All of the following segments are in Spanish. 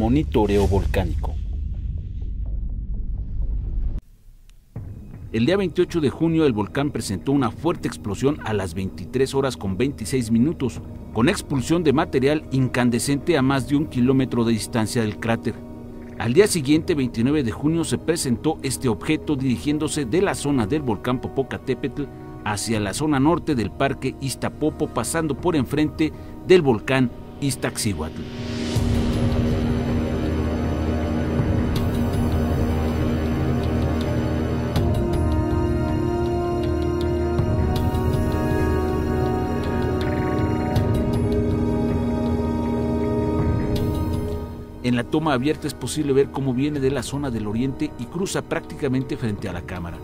monitoreo volcánico. El día 28 de junio el volcán presentó una fuerte explosión a las 23:26 con expulsión de material incandescente a más de 1 kilómetro de distancia del cráter. Al día siguiente, 29 de junio, se presentó este objeto dirigiéndose de la zona del volcán Popocatépetl hacia la zona norte del parque Iztapopo, pasando por enfrente del volcán Iztaccíhuatl. En la toma abierta es posible ver cómo viene de la zona del oriente y cruza prácticamente frente a la cámara.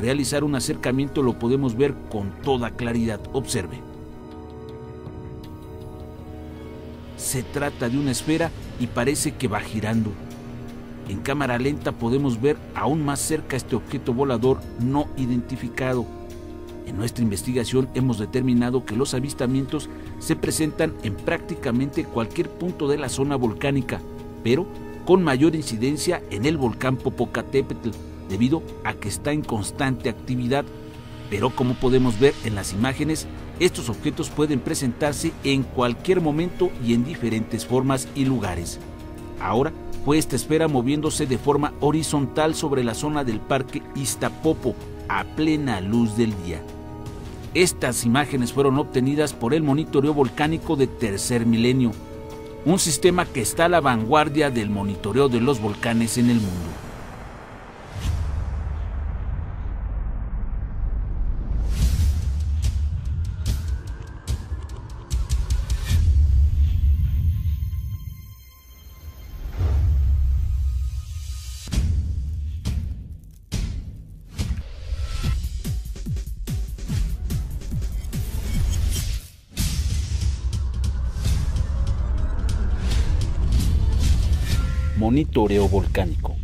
Realizar un acercamiento lo podemos ver con toda claridad. Observe. Se trata de una esfera y parece que va girando. En cámara lenta podemos ver aún más cerca este objeto volador no identificado. En nuestra investigación hemos determinado que los avistamientos se presentan en prácticamente cualquier punto de la zona volcánica, pero con mayor incidencia en el volcán Popocatépetl, debido a que está en constante actividad, pero como podemos ver en las imágenes, estos objetos pueden presentarse en cualquier momento y en diferentes formas y lugares. Ahora fue esta esfera moviéndose de forma horizontal sobre la zona del parque Iztapopo a plena luz del día. Estas imágenes fueron obtenidas por el monitoreo volcánico de Tercer Milenio, un sistema que está a la vanguardia del monitoreo de los volcanes en el mundo. Monitoreo volcánico.